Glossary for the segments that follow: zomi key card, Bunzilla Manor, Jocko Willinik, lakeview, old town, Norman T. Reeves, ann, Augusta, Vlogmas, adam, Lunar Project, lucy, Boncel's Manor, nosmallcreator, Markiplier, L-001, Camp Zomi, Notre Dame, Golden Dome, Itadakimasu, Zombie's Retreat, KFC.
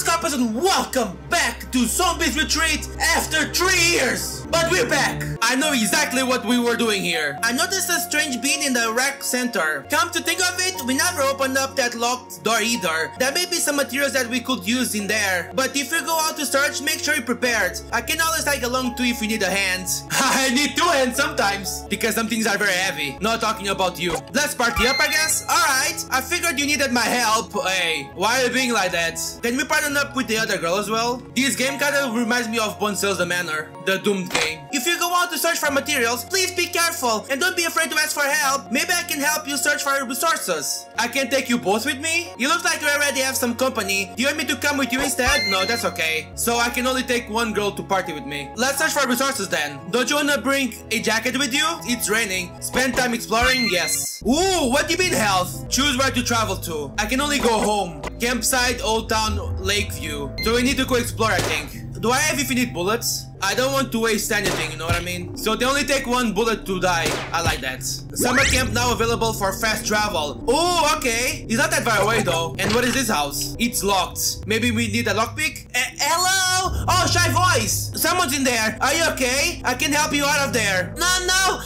What's up, and welcome back to Zombie's Retreat after 3 years! But we're back! I know exactly what we were doing here. I noticed a strange bean in the rec center. Come to think of it, we never opened up that locked door either. There may be some materials that we could use in there. But if you go out to search, make sure you're prepared. I can always tag along too if you need a hand. I need 2 hands sometimes, because some things are very heavy. Not talking about you. Let's party up, I guess? Alright, I figured you needed my help. Hey, why are you being like that? Can we partner up with the other girl as well? This game kinda reminds me of Boncel's Manor, the doomed game. If you go out to search for materials, please be careful and don't be afraid to ask for help. Maybe I can help you search for resources. I can take you both with me? You look like you already have some company. Do you want me to come with you instead? No, that's okay. So I can only take 1 girl to party with me. Let's search for resources then. Don't you wanna bring a jacket with you? It's raining. Spend time exploring? Yes. Ooh, what do you mean health? Choose where to travel to. I can only go home. Campsite, Old Town, Lakeview. So we need to go explore, I think. Do I have infinite bullets? I don't want to waste anything, you know what I mean? So they only take 1 bullet to die. I like that. Summer camp now available for fast travel. Oh, okay. It's not that far away though. And what is this house? It's locked. Maybe we need a lockpick? Hello? Oh, shy voice. Someone's in there. Are you okay? I can help you out of there. No,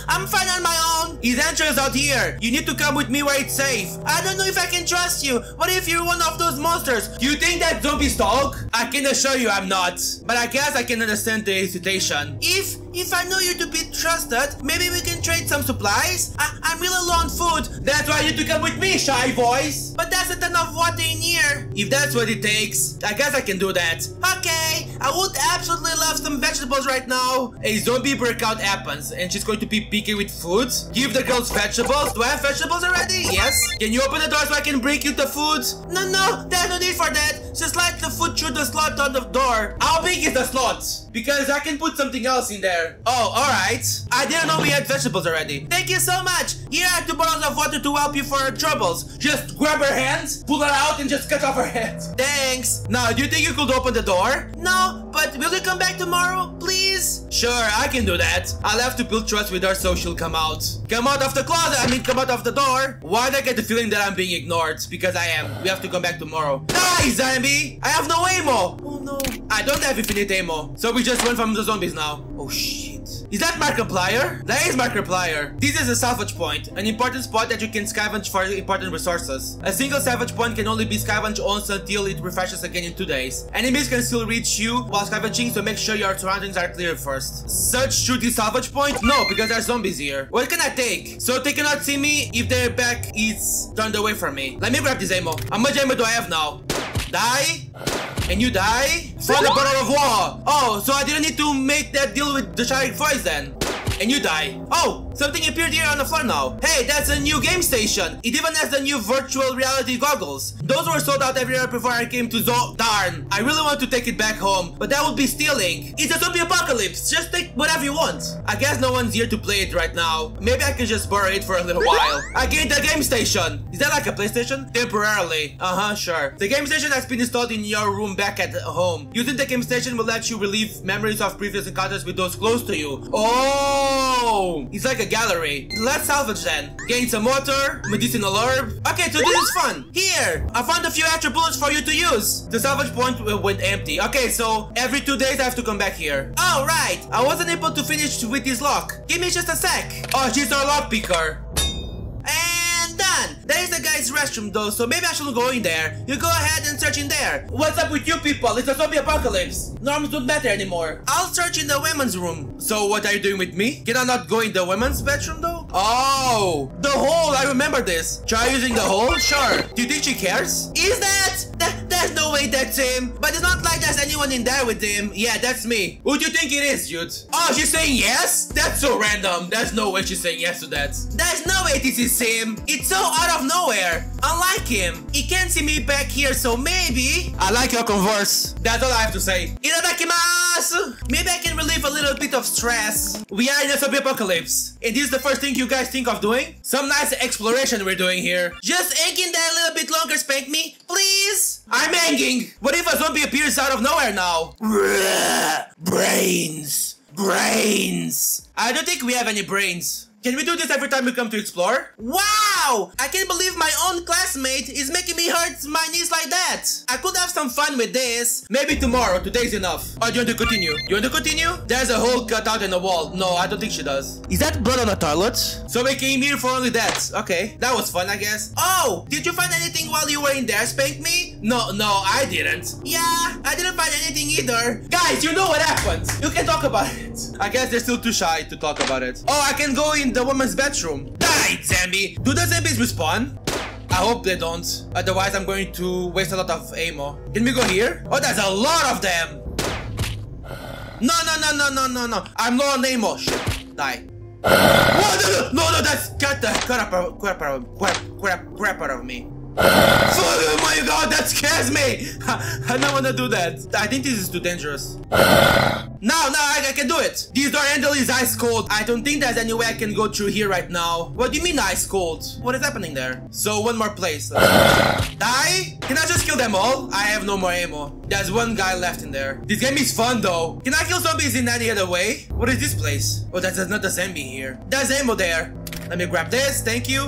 I'm fine on my own. His entrance out here. You need to come with me where it's safe. I don't know if I can trust you. What if you're one of those monsters? Do you think that zombies talk? I can assure you I'm not. But I guess I can understand the hesitation. If I know you to be trusted, maybe we can trade some supplies? I'm real low on food. That's why you need to come with me, shy voice. But there's a ton of water in here. If that's what it takes, I guess I can do that. Okay, I would absolutely love some vegetables right now. A zombie breakout happens and she's going to be picky with food. Give the girls vegetables. Do I have vegetables already? Yes. Can you open the door so I can bring you the food? No, there's no need for that. Just slide the food through the slot on the door. How big is the slot? Because I can put something else in there. Oh, alright. I didn't know we had vegetables already. Thank you so much. Here are 2 bottles of water to help you for your troubles. Just grab her hands, pull her out, and just cut off her head. Thanks. Now, do you think you could open the door? No, but will you come back tomorrow, please? Sure, I can do that. I'll have to build trust with her so she'll come out. Come out of the closet, come out of the door. Why do I get the feeling that I'm being ignored? Because I am. We have to come back tomorrow. Die, zombie! I have no ammo. Oh, no. I don't have infinite ammo. So we just went from the zombies now. Oh, shit. Is that Markiplier? That is Markiplier. This is a salvage point, an important spot that you can scavenge for important resources. A single salvage point can only be scavenged once until it refreshes again in 2 days. Enemies can still reach you while scavenging, so make sure your surroundings are clear first. Search through this salvage point? No, because there are zombies here. What can I take? So they cannot see me if their back is turned away from me. Let me grab this ammo. How much ammo do I have now? Die? And you die? From the bottle of water! Oh, so I didn't need to make that deal with the shy voice then. And you die. Oh, something appeared here on the floor now. Hey, that's a new game station. It even has the new virtual reality goggles. Those were sold out everywhere before I came to Darn. I really want to take it back home, but that would be stealing. It's a zombie apocalypse. Just take whatever you want. I guess no one's here to play it right now. Maybe I can just borrow it for a little while. I gained a game station. Is that like a PlayStation? Temporarily. Uh-huh, sure. The game station has been installed in your room back at home. Using the game station will let you relive memories of previous encounters with those close to you. Oh! It's like a gallery. Let's salvage then. Gain some water, medicinal herb. Okay, so this is fun. Here, I found a few extra bullets for you to use. The salvage point went empty. Okay, so every 2 days I have to come back here. Oh, right. I wasn't able to finish with this lock. Give me just a sec. Oh, she's our lock picker. There is a guy's restroom though, so maybe I shouldn't go in there. You go ahead and search in there. What's up with you people? It's a zombie apocalypse. Norms don't matter anymore. I'll search in the women's room. So what are you doing with me? Can I not go in the women's bedroom though? Oh, the hole, I remember this. Try using the hole? Sure. Do you think she cares? Is that? There's no way that's him. But it's not like there's anyone in there with him. Yeah, that's me. Who do you think it is, dude? Oh, she's saying yes? That's so random. There's no way she's saying yes to that. There's no way this is him. It's so out of nowhere. I like him. He can't see me back here, so maybe... I like your Converse. That's all I have to say. Itadakimasu! Maybe I can relieve a little bit of stress. We are in a zombie apocalypse. And this is the first thing you guys think of doing? Some nice exploration we're doing here. Just egging that a little bit longer, spank me, please? I'm hanging. What if a zombie appears out of nowhere now? Brains. I don't think we have any brains. Can we do this every time we come to explore? Wow! Wow! I can't believe my own classmate is making me hurt my knees like that. I could have some fun with this. Maybe tomorrow. Today's enough. Oh, do you want to continue? You want to continue? There's a hole cut out in the wall. No, I don't think she does. Is that blood on the toilet? So we came here for only that. Okay. That was fun, I guess. Oh! Did you find anything while you were in there? Spank me? No, I didn't. Yeah, I didn't find anything either. Guys, you know what happened. You can talk about it. I guess they're still too shy to talk about it. Oh, I can go in the woman's bedroom. Die, zombie! Do the zombies respawn? I hope they don't. Otherwise, I'm going to waste a lot of ammo. Can we go here? Oh, there's a lot of them! No. I'm low on ammo. Shit. Die. What? No, that's... Crap out of me. Oh my god, that scares me! I don't wanna do that. I think this is too dangerous. No, I can do it. This door handle is ice cold. I don't think there's any way I can go through here right now. What do you mean ice cold? What is happening there? So one more place. Die? Can I just kill them all? I have no more ammo. There's one guy left in there. This game is fun though. Can I kill zombies in any other way? What is this place? Oh, that's not a zombie here. There's ammo there. Let me grab this. Thank you.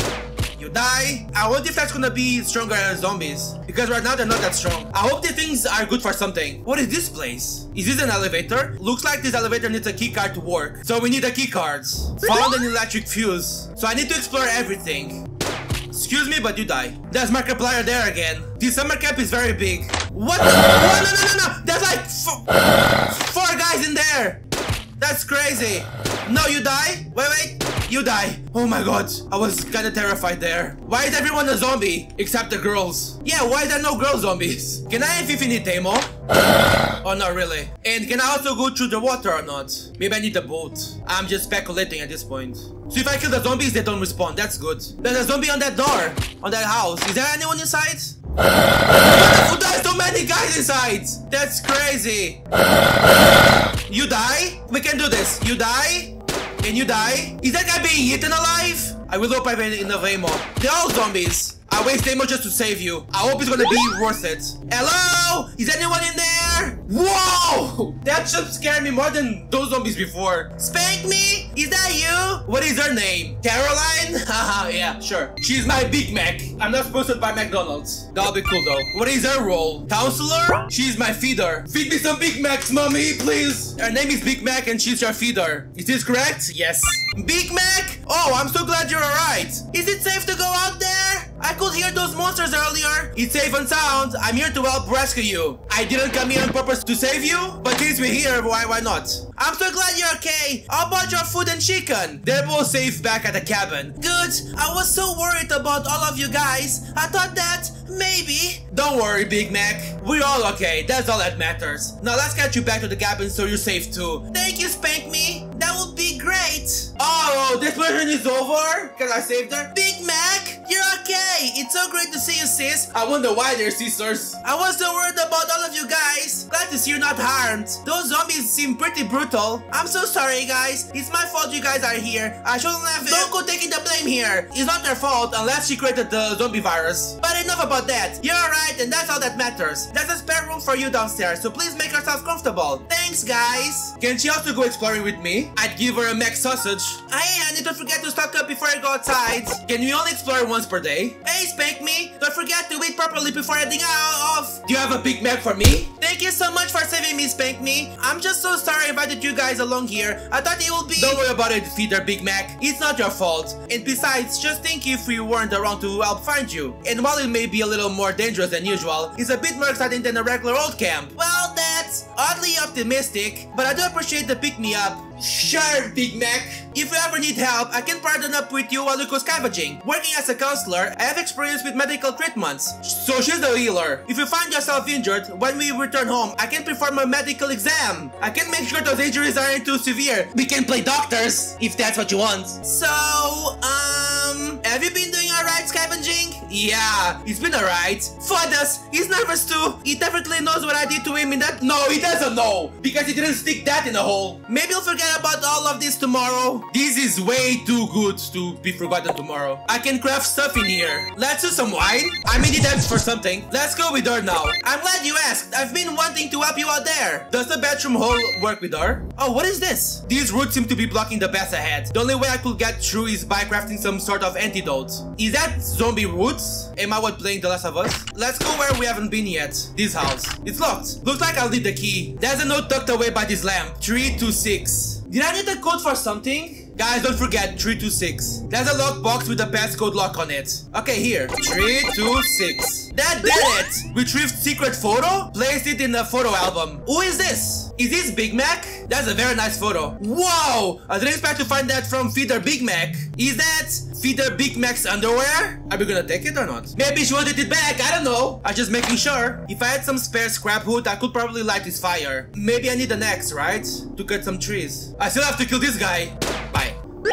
You die. I wonder if that's gonna be stronger than zombies. Because right now they're not that strong. I hope the things are good for something. What is this place? Is this an elevator? Looks like this elevator needs a keycard to work. So we need a keycard. Found an electric fuse. So I need to explore everything. Excuse me, but you die. There's Markiplier there again. This summer camp is very big. What? No. There's like four guys in there. That's crazy. No, you die. Wait. You die. Oh my god. I was kinda terrified there. Why is everyone a zombie? Except the girls. Yeah, why is there no girl zombies? Can I have infinite ammo? Oh, not really. And can I also go through the water or not? Maybe I need a boat. I'm just speculating at this point. So if I kill the zombies, they don't respawn. That's good. There's a zombie on that door. On that house. Is there anyone inside? Oh, there's so many guys inside. That's crazy. You die? We can do this. You die? And you die? Is that guy being eaten alive? I will hope I have enough ammo. They're all zombies. I waste ammo just to save you. I hope it's gonna be worth it. Hello? Is anyone in there? Whoa! That should scare me more than those zombies before. Spank me? Is that you? What is her name? Caroline? Haha, yeah, sure. She's my Big Mac. I'm not sponsored by McDonald's. That'll be cool though. What is her role? Counselor? She's my feeder. Feed me some Big Macs, mommy, please. Her name is Big Mac and she's your feeder. Is this correct? Yes. Big Mac? Oh, I'm so glad you're alright. Is it safe to go out there? I could hear those monsters earlier. It's safe and sound. I'm here to help rescue you. I didn't come here on purpose to save you, but since we're here, why not? I'm so glad you're okay. How about your food and chicken? They're both safe back at the cabin. Good. I was so worried about all of you guys. I thought that maybe... Don't worry, Big Mac. We're all okay. That's all that matters. Now let's get you back to the cabin so you're safe too. Thank you, Spank Me. That would be great. Oh, this version is over? Can I save her? Big Mac, you're okay. It's so great to see you, sis. I wonder why they're sisters. I was so worried about all of you guys. Glad to see you're not harmed. Those zombies seem pretty brutal. I'm so sorry, guys. It's my fault you guys are here. I shouldn't have... Don't go taking the blame here. It's not their fault unless she created the zombie virus. But enough about that. You're alright and that's all that matters. There's a spare room for you downstairs, so please make yourself comfortable. Thanks, guys. Can she also go exploring with me? I'd give her a mac sausage. Hey, I need to forget to stock up before I go outside. Can we only explore once per day? Hey, Spank Me, don't forget to eat properly before heading out of... Do you have a Big Mac for me? Thank you so much for saving me, Spank Me. I'm just so sorry I invited you guys along here. I thought it would be... Don't worry about it, feeder Big Mac. It's not your fault. And besides, just think if we weren't around to help find you. And while it may be a little more dangerous than usual, it's a bit more exciting than a regular old camp. Well, that's oddly optimistic, but I do appreciate the pick-me-up. Sure, Big Mac. If you ever need help, I can partner up with you while you go scavenging. Working as a counselor, I have experience with medical treatments. So she's the healer. If you find yourself injured, when we return home, I can perform a medical exam. I can make sure those injuries aren't too severe. We can play doctors, if that's what you want. So, have you been doing alright scavenging? Yeah, it's been alright. Fodus, he's nervous too. He definitely knows what I did to him in that... No, he doesn't know, because he didn't stick that in the hole. Maybe he'll forget about all of this tomorrow. This is way too good to be forgotten tomorrow. I can craft stuff in here. Let's do some wine. I made it for something. Let's go with her now. I'm glad you asked. I've been wanting to help you out there. Does the bedroom hole work with her? Oh, what is this? These roots seem to be blocking the path ahead. The only way I could get through is by crafting some sort of of antidotes. Is that zombie roots? Am I what playing The Last of Us? Let's go where we haven't been yet. This house. It's locked. Looks like I'll need the key. There's a note tucked away by this lamp. 326. Did I need the code for something? Guys, don't forget, 326. There's a lock box with a passcode lock on it. Okay, here. 326. That did it! Retrieved secret photo? Placed it in the photo album. Who is this? Is this Big Mac? That's a very nice photo. Wow! I didn't expect to find that from Feeder Big Mac. Is that Feeder Big Mac's underwear? Are we gonna take it or not? Maybe she wanted it back, I don't know. I'm just making sure. If I had some spare scrap wood, I could probably light this fire. Maybe I need an axe, right? To cut some trees. I still have to kill this guy.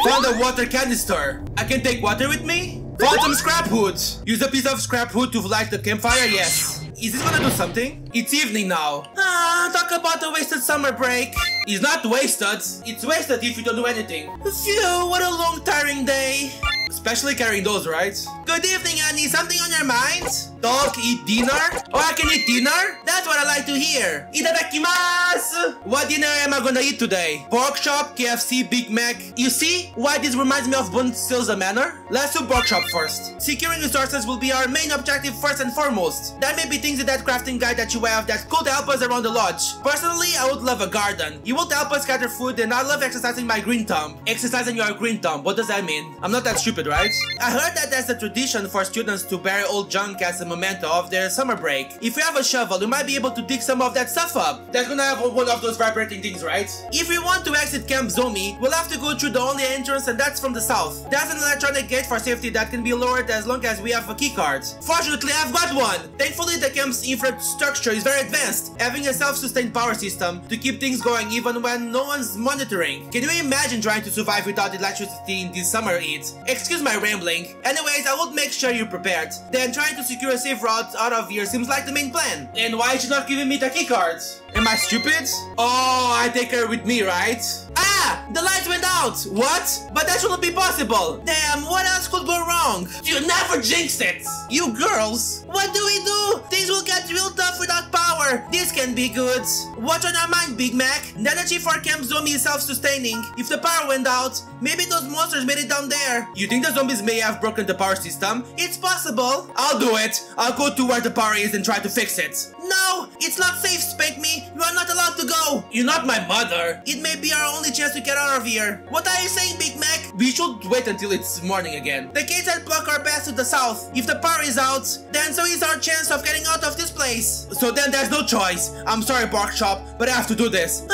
Found a water canister. I can take water with me? Found some scrap wood. Use a piece of scrap wood to light the campfire, yes. Is this gonna do something? It's evening now. Ah, talk about a wasted summer break. It's not wasted. It's wasted if you don't do anything. Phew, what a long, tiring day. Especially carrying those, right? Good evening, Annie. Something on your mind? Dog eat dinner? Oh, I can eat dinner? That's what I like to hear. Itadakimasu! What dinner am I gonna eat today? Pork chop, KFC, Big Mac. You see why this reminds me of Bunzilla Manor? Let's do pork chop first. Securing resources will be our main objective first and foremost. There may be things in that crafting guide that you have that could help us around the lodge. Personally, I would love a garden. It would help us gather food, and I love exercising my green thumb. Exercising your green thumb, what does that mean? I'm not that stupid, right? I heard that there's a tradition for students to bury old junk as a memento of their summer break. If you have a shovel, you might be able to dig some of that stuff up. That's gonna have one of those vibrating things, right? If we want to exit Camp Zomi, we'll have to go through the only entrance, and that's from the south. There's an electronic gate for safety that can be lowered as long as we have a keycard. Fortunately, I've got one! Thankfully, the camp's infrastructure is very advanced, having a self-sustained power system to keep things going even when no one's monitoring. Can you imagine trying to survive without electricity in this summer heat? Excuse my rambling. Anyways, I would make sure you're prepared. Then trying to secure a safe route out of here seems like the main plan. And why is she not giving me the key cards? Am I stupid? Oh, I take her with me, right? Ah! The lights went out! What? But that shouldn't be possible! Damn, what else could go wrong? You never jinx it! You girls! What do we do? Things will get real tough without power! This can be good! What's on your mind, Big Mac? The energy for Camp Zomi is self-sustaining. If the power went out, maybe those monsters made it down there. You think the zombies may have broken the power system? It's possible! I'll do it! I'll go to where the power is and try to fix it. No! It's not safe, spank me! You are not allowed to go! You're not my mother! It may be our only chance to get out of here! What are you saying, Big Mac? We should wait until it's morning again. The gates that block our path to the south. If the power is out, then so is our chance of getting out of this place. So then there's no choice. I'm sorry, Pork Chop, but I have to do this.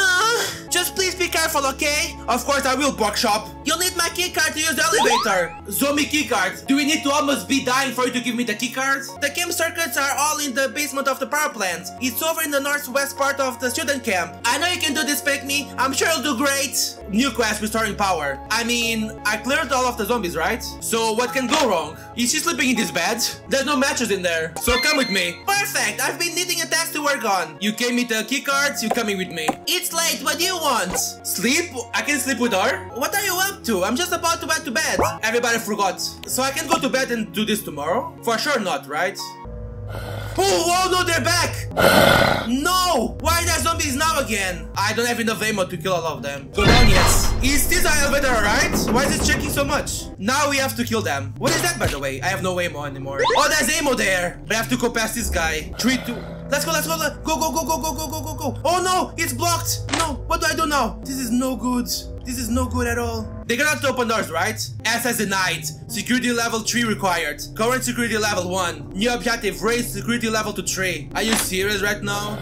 Just please be careful, okay? Of course I will, Pork Chop. You'll need my keycard to use the elevator. Zombie keycard. Do we need to almost be dying for you to give me the keycard? The camp circuits are all in the basement of the power plant. It's over in the northwest part of the student camp. I know you can do this, Pick Me. I'm sure you'll do great. New quest, restoring power. I mean, I cleared all of the zombies, right? So what can go wrong? Is she sleeping in this bed? There's no mattress in there. So come with me. Perfect. I've been needing a task to work on. You came with the key cards. You're coming with me. It's late. What do you want? Sleep? I can sleep with her? What are you up to? I'm just about to head to bed. Everybody forgot. So I can go to bed and do this tomorrow? For sure not, right? Oh, no, they're back! No! Why are there zombies now again? I don't have enough ammo to kill all of them. Go down, yes. Is this our elevator alright? Why is it shaking so much? Now we have to kill them. What is that, by the way? I have no ammo anymore. Oh, there's ammo there! But I have to go past this guy. 3, 2... Let's go, let's go, let's go, go, go, go, go, go, go, go, go. Oh, no! It's blocked! No! What do I do now? This is no good. This is no good at all. They cannot open doors, right? Access denied. Security level 3 required. Current security level 1. New objective, raise security level to 3. Are you serious right now?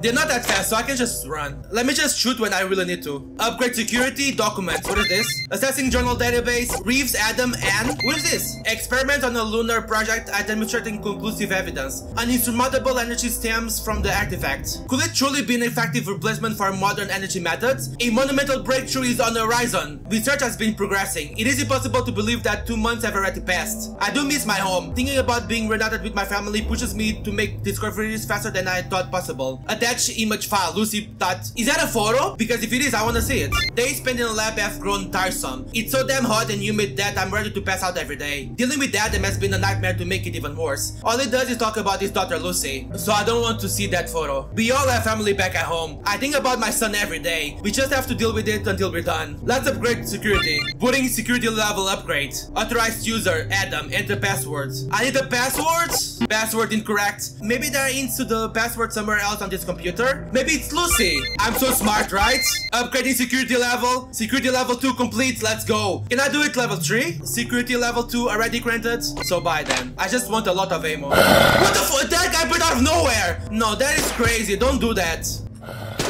They're not that fast, so I can just run. Let me just shoot when I really need to. Upgrade security, documents. What is this? Assessing journal database, Reeves, Adam, and... What is this? Experiment on a lunar project demonstrating conclusive evidence. An insurmountable energy stems from the artifact. Could it truly be an effective replacement for modern energy methods? A monumental breakthrough is on the horizon. Research has been progressing. It is impossible to believe that 2 months have already passed. I do miss my home. Thinking about being reunited with my family pushes me to make discoveries faster than I thought possible. A match image file, Lucy. Is that a photo? Because if it is, I want to see it. Days spent in a lab have grown tiresome. It's so damn hot and humid that I'm ready to pass out every day. Dealing with that has been a nightmare to make it even worse. All it does is talk about his daughter Lucy, so I don't want to see that photo. We all have family back at home. I think about my son every day. We just have to deal with it until we're done. Let's upgrade security. Booting security level upgrade. Authorized user, Adam, enter passwords. I need the passwords? Password incorrect. Maybe they're into the password somewhere else on this computer? Maybe it's Lucy. I'm so smart, right? Upgrading security level. Security level 2 complete, let's go. Can I do it level 3? Security level 2 already granted, so buy them. I just want a lot of ammo. What the fuck? That guy put out of nowhere! No, that is crazy, don't do that.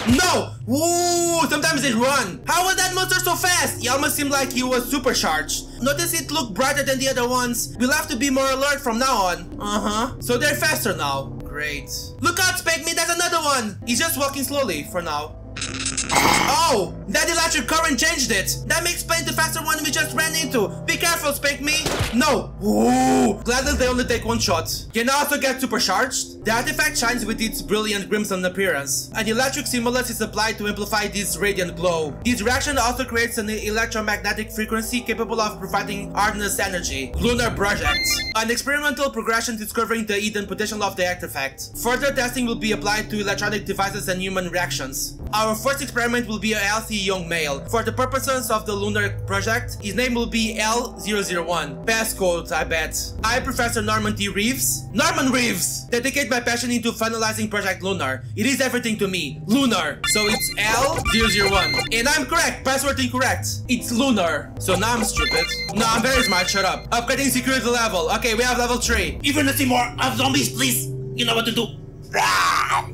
No! Ooh, sometimes they run. How was that monster so fast? He almost seemed like he was supercharged. Notice it looked brighter than the other ones. We'll have to be more alert from now on. So they're faster now. Great. Look out, Spake Me, that's another one! He's just walking slowly for now. Oh! That electric current changed it! That may explain the faster one we just ran into! Be careful, Spake Me! No! Ooh! Gladly they only take one shot. Can I also get supercharged? The artifact shines with its brilliant crimson appearance. An electric stimulus is applied to amplify this radiant glow. This reaction also creates an electromagnetic frequency capable of providing harness energy. Lunar Project. An experimental progression discovering the hidden potential of the artifact. Further testing will be applied to electronic devices and human reactions. Our first experiment will be a healthy young male. For the purposes of the Lunar Project, his name will be L-001. Passcode, I bet. I, Professor Norman T. Reeves. Norman Reeves! Dedicate my passion into finalizing Project Lunar. It is everything to me. Lunar. So it's L-001. And I'm correct. Password incorrect. It's Lunar. So now I'm stupid. No, I'm very smart. Shut up. Upgrading security level. Okay, we have level 3. If you want to see more of zombies, please, you know what to do.